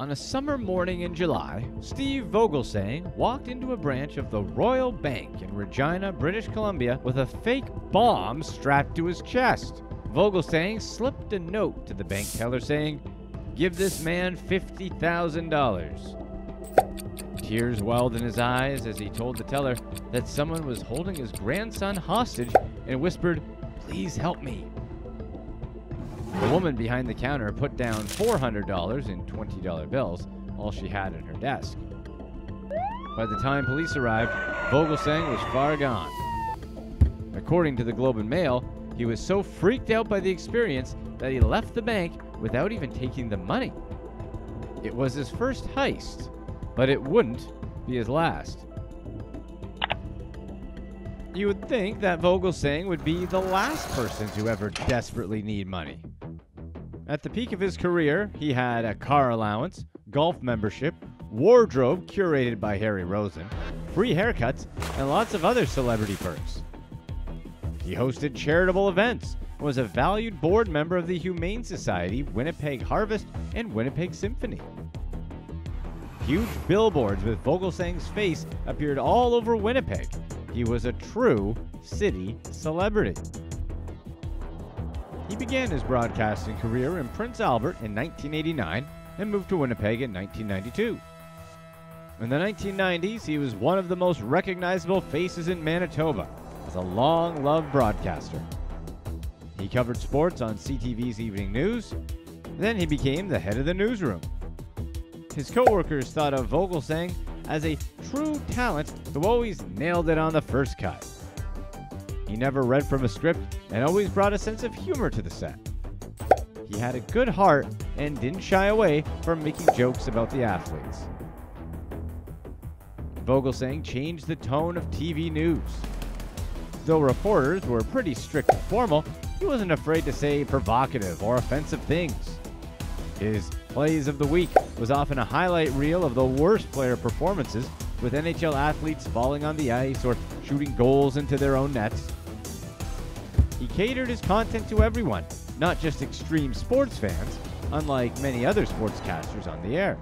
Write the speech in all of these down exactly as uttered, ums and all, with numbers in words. On a summer morning in July, Steve Vogelsang walked into a branch of the Royal Bank in Regina, British Columbia, with a fake bomb strapped to his chest. Vogelsang slipped a note to the bank teller saying, "Give this man fifty thousand dollars. Tears welled in his eyes as he told the teller that someone was holding his grandson hostage and whispered, "Please help me." The woman behind the counter put down four hundred dollars in twenty dollar bills, all she had in her desk. By the time police arrived, Vogelsang was far gone. According to the Globe and Mail, he was so freaked out by the experience that he left the bank without even taking the money. It was his first heist, but it wouldn't be his last. You would think that Vogelsang would be the last person to ever desperately need money. At the peak of his career, he had a car allowance, golf membership, wardrobe curated by Harry Rosen, free haircuts, and lots of other celebrity perks. He hosted charitable events and was a valued board member of the Humane Society, Winnipeg Harvest, and Winnipeg Symphony. Huge billboards with Vogelsang's face appeared all over Winnipeg. He was a true city celebrity. He began his broadcasting career in Prince Albert in nineteen eighty-nine and moved to Winnipeg in nineteen ninety-two. In the nineteen nineties, he was one of the most recognizable faces in Manitoba as a long-loved broadcaster. He covered sports on C T V's Evening News, then he became the head of the newsroom. His co-workers thought of Vogelsang as a true talent who always nailed it on the first cut. He never read from a script and always brought a sense of humor to the set. He had a good heart and didn't shy away from making jokes about the athletes. Vogelsang changed the tone of T V news. Though reporters were pretty strict and formal, he wasn't afraid to say provocative or offensive things. His Plays of the Week was often a highlight reel of the worst player performances, with N H L athletes falling on the ice or shooting goals into their own nets. He catered his content to everyone, not just extreme sports fans, unlike many other sportscasters on the air.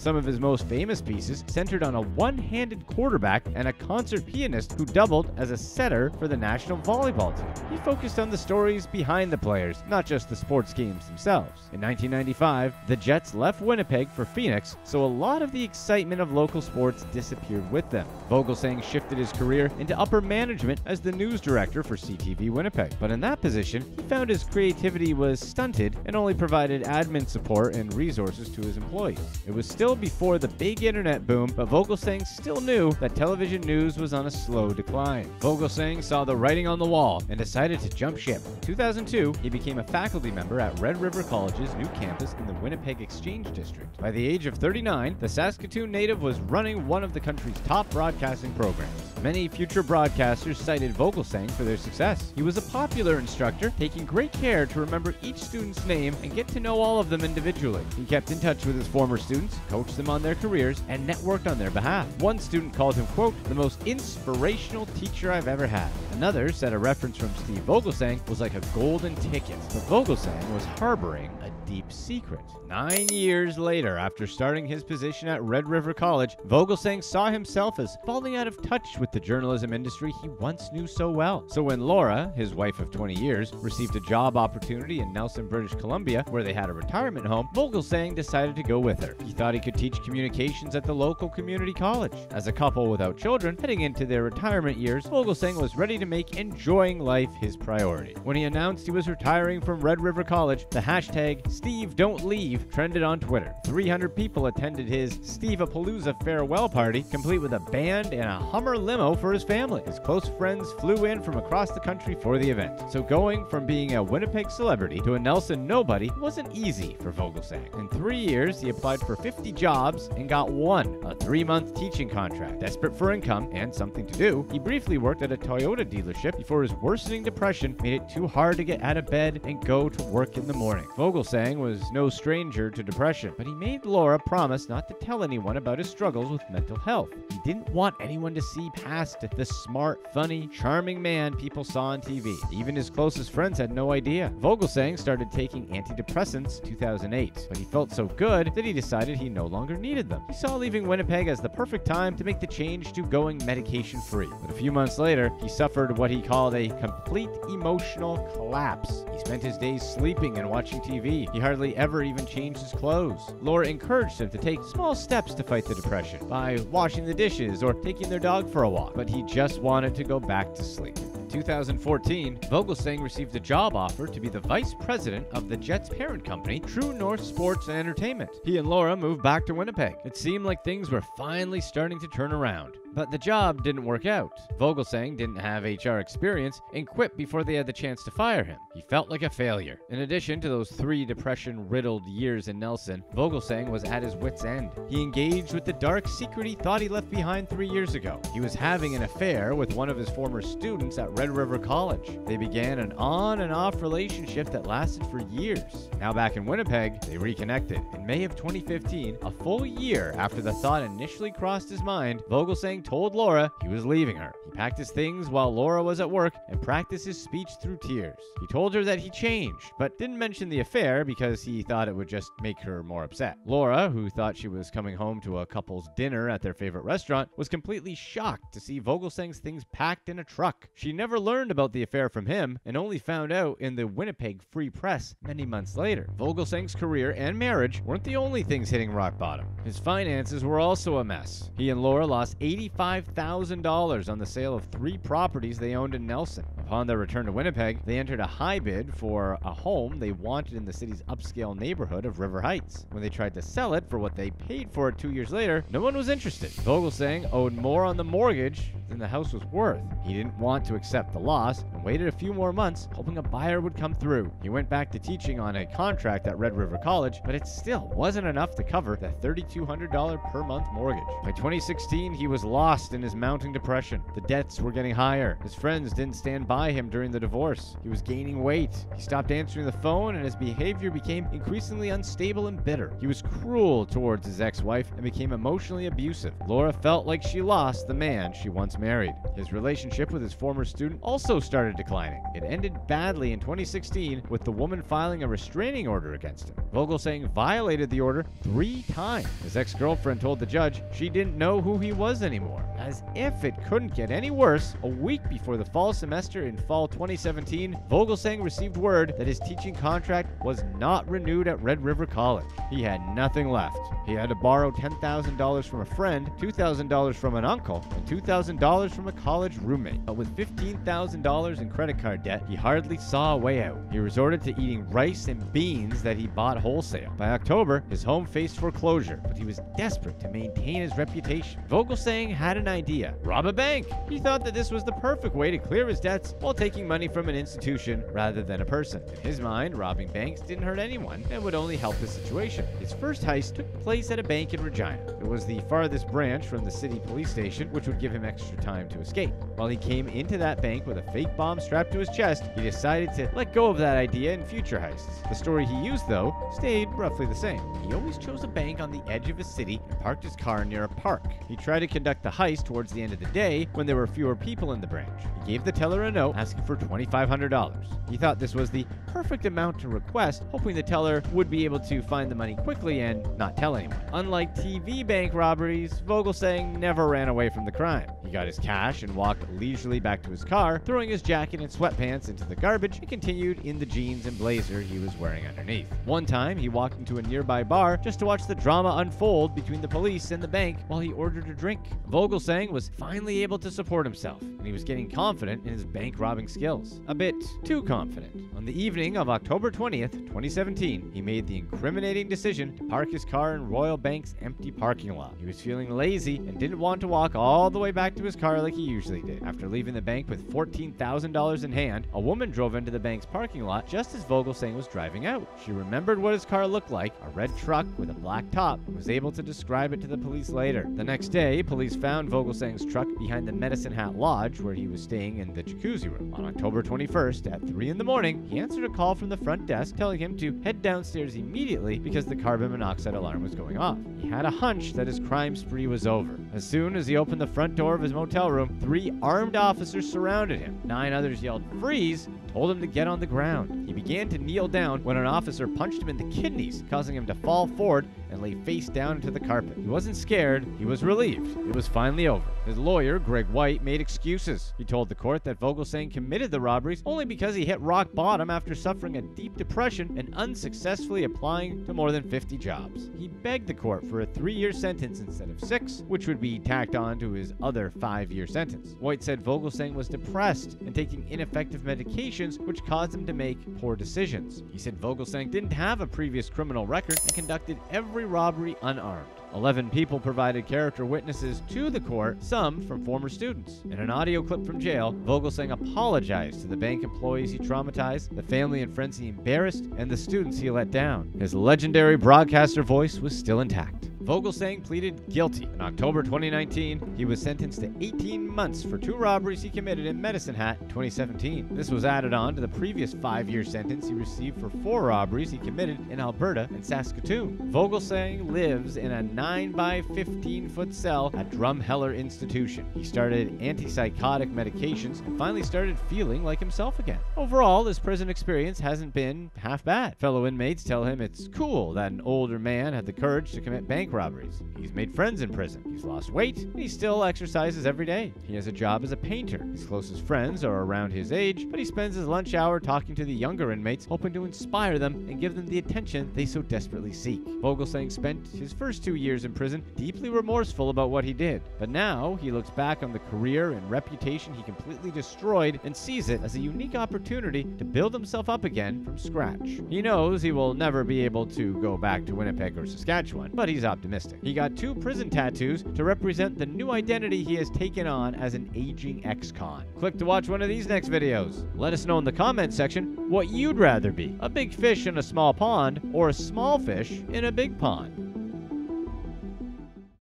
Some of his most famous pieces centered on a one-handed quarterback and a concert pianist who doubled as a setter for the national volleyball team. He focused on the stories behind the players, not just the sports games themselves. In nineteen ninety-five, the Jets left Winnipeg for Phoenix, so a lot of the excitement of local sports disappeared with them. Vogelsang shifted his career into upper management as the news director for C T V Winnipeg, but in that position, he found his creativity was stunted and only provided admin support and resources to his employees. It was still before the big internet boom, but Vogelsang still knew that television news was on a slow decline. Vogelsang saw the writing on the wall and decided to jump ship. In two thousand two, he became a faculty member at Red River College's new campus in the Winnipeg Exchange District. By the age of thirty-nine, the Saskatoon native was running one of the country's top broadcasting programs. Many future broadcasters cited Vogelsang for their success. He was a popular instructor, taking great care to remember each student's name and get to know all of them individually. He kept in touch with his former students, coached them on their careers, and networked on their behalf. One student called him, quote, "the most inspirational teacher I've ever had." Another said a reference from Steve Vogelsang was like a golden ticket, but Vogelsang was harboring a deep secret. Nine years later, after starting his position at Red River College, Vogelsang saw himself as falling out of touch with the journalism industry he once knew so well. So when Laura, his wife of twenty years, received a job opportunity in Nelson, British Columbia, where they had a retirement home, Vogelsang decided to go with her. He thought he could teach communications at the local community college. As a couple without children, heading into their retirement years, Vogelsang was ready to make enjoying life his priority. When he announced he was retiring from Red River College, the hashtag SteveDon'tLeave trended on Twitter. three hundred people attended his Steve-a-Palooza farewell party, complete with a band and a Hummer limo for his family. His close friends flew in from across the country for the event. So going from being a Winnipeg celebrity to a Nelson nobody wasn't easy for Vogelsang. In three years, he applied for fifty jobs and got one, a three-month teaching contract. Desperate for income and something to do, he briefly worked at a Toyota dealership before his worsening depression made it too hard to get out of bed and go to work in the morning. Vogelsang Vogelsang was no stranger to depression, but he made Laura promise not to tell anyone about his struggles with mental health. He didn't want anyone to see past the smart, funny, charming man people saw on T V. Even his closest friends had no idea. Vogelsang started taking antidepressants in two thousand eight, but he felt so good that he decided he no longer needed them. He saw leaving Winnipeg as the perfect time to make the change to going medication-free. But a few months later, he suffered what he called a complete emotional collapse. He spent his days sleeping and watching T V. He hardly ever even changed his clothes. Laura encouraged him to take small steps to fight the depression by washing the dishes or taking their dog for a walk, but he just wanted to go back to sleep. In two thousand fourteen, Vogelsang received a job offer to be the vice president of the Jets' parent company, True North Sports and Entertainment. He and Laura moved back to Winnipeg. It seemed like things were finally starting to turn around, but the job didn't work out. Vogelsang didn't have H R experience and quit before they had the chance to fire him. He felt like a failure. In addition to those three depression-riddled years in Nelson, Vogelsang was at his wit's end. He engaged with the dark secret he thought he left behind three years ago. He was having an affair with one of his former students at Red River College. They began an on-and-off relationship that lasted for years. Now back in Winnipeg, they reconnected. In May of twenty fifteen, a full year after the thought initially crossed his mind, Vogelsang told Laura he was leaving her. He packed his things while Laura was at work and practiced his speech through tears. He told her that he changed, but didn't mention the affair because he thought it would just make her more upset. Laura, who thought she was coming home to a couple's dinner at their favorite restaurant, was completely shocked to see Vogelsang's things packed in a truck. She never Never learned about the affair from him and only found out in the Winnipeg Free Press many months later. Vogelsang's career and marriage weren't the only things hitting rock bottom. His finances were also a mess. He and Laura lost eighty-five thousand dollars on the sale of three properties they owned in Nelson. Upon their return to Winnipeg, they entered a high bid for a home they wanted in the city's upscale neighborhood of River Heights. When they tried to sell it for what they paid for it two years later, no one was interested. Vogelsang owed more on the mortgage than the house was worth. He didn't want to accept the loss and waited a few more months, hoping a buyer would come through. He went back to teaching on a contract at Red River College, but it still wasn't enough to cover the three thousand two hundred dollars per month mortgage. By twenty sixteen, he was lost in his mounting depression. The debts were getting higher. His friends didn't stand by him during the divorce. He was gaining weight. He stopped answering the phone, and his behavior became increasingly unstable and bitter. He was cruel towards his ex-wife and became emotionally abusive. Laura felt like she lost the man she once married. His relationship with his former student also started declining. It ended badly in twenty sixteen with the woman filing a restraining order against him. Vogelsang violated the order three times. His ex-girlfriend told the judge she didn't know who he was anymore. As if it couldn't get any worse, a week before the fall semester in fall twenty seventeen, Vogelsang received word that his teaching contract was not renewed at Red River College. He had nothing left. He had to borrow ten thousand dollars from a friend, two thousand dollars from an uncle, and two thousand dollars from a college roommate. But with fifteen thousand dollars in credit card debt, he hardly saw a way out. He resorted to eating rice and beans that he bought wholesale. By October, his home faced foreclosure, but he was desperate to maintain his reputation. Vogelsang had an idea: rob a bank. He thought that this was the perfect way to clear his debts while taking money from an institution rather than a person. In his mind, robbing banks didn't hurt anyone and would only help the situation. His first heist took place at a bank in Regina. It was the farthest branch from the city police station, which would give him extra time to escape. While he came into that bank with a fake bomb strapped to his chest, he decided to let go of that idea in future heists. The story he used, though, stayed roughly the same. He always chose a bank on the edge of a city and parked his car near a park. He tried to conduct the heist towards the end of the day when there were fewer people in the branch. He gave the teller a note asking for twenty-five hundred dollars. He thought this was the perfect amount to request, hoping the teller would be able to find the money quickly and not tell anyone. Unlike T V bank robberies, Vogelsang never ran away from the crime. He got his cash and walked leisurely back to his car, throwing his jacket and sweatpants into the garbage and continued in the jeans and blazer he was wearing underneath. One time, he walked into a nearby bar just to watch the drama unfold between the police and the bank while he ordered a drink. Vogelsang was finally able to support himself, and he was getting confident in his bank robbing skills. A bit too confident. On the evening of October twentieth, twenty seventeen, he made the incriminating decision to park his car in Royal Bank's empty parking lot. He was feeling lazy and didn't want to walk all the way back to his car like he usually did. After leaving the bank with fourteen thousand dollars one thousand dollars in hand, a woman drove into the bank's parking lot just as Vogelsang was driving out. She remembered what his car looked like, a red truck with a black top, and was able to describe it to the police later. The next day, police found Vogelsang's truck behind the Medicine Hat Lodge, where he was staying in the jacuzzi room. On October twenty-first, at three in the morning, he answered a call from the front desk telling him to head downstairs immediately because the carbon monoxide alarm was going off. He had a hunch that his crime spree was over. As soon as he opened the front door of his motel room, three armed officers surrounded him. Nine others yelled, "Freeze!" and told him to get on the ground. He began to kneel down when an officer punched him in the kidneys, causing him to fall forward and lay face down into the carpet. He wasn't scared, he was relieved. It was finally over. His lawyer, Greg White, made excuses. He told the court that Vogelsang committed the robberies only because he hit rock bottom after suffering a deep depression and unsuccessfully applying to more than fifty jobs. He begged the court for a three-year sentence instead of six, which would be tacked on to his other five-year sentence. White said Vogelsang was depressed and taking ineffective medications, which caused him to make poor decisions. He said Vogelsang didn't have a previous criminal record and conducted every robbery unarmed. Eleven people provided character witnesses to the court, some from former students. In an audio clip from jail, Vogelsang apologized to the bank employees he traumatized, the family and friends he embarrassed, and the students he let down. His legendary broadcaster voice was still intact. Vogelsang pleaded guilty. In October twenty nineteen, he was sentenced to eighteen months for two robberies he committed in Medicine Hat in twenty seventeen. This was added on to the previous five-year sentence he received for four robberies he committed in Alberta and Saskatoon. Vogelsang lives in a nine by fifteen foot cell at Drumheller Institution. He started antipsychotic medications and finally started feeling like himself again. Overall, his prison experience hasn't been half bad. Fellow inmates tell him it's cool that an older man had the courage to commit bank robberies. robberies. He's made friends in prison, he's lost weight, and he still exercises every day. He has a job as a painter. His closest friends are around his age, but he spends his lunch hour talking to the younger inmates, hoping to inspire them and give them the attention they so desperately seek. Vogelsang spent his first two years in prison deeply remorseful about what he did, but now he looks back on the career and reputation he completely destroyed and sees it as a unique opportunity to build himself up again from scratch. He knows he will never be able to go back to Winnipeg or Saskatchewan, but he's optimistic. He got two prison tattoos to represent the new identity he has taken on as an aging ex-con. Click to watch one of these next videos. Let us know in the comments section what you'd rather be, a big fish in a small pond or a small fish in a big pond.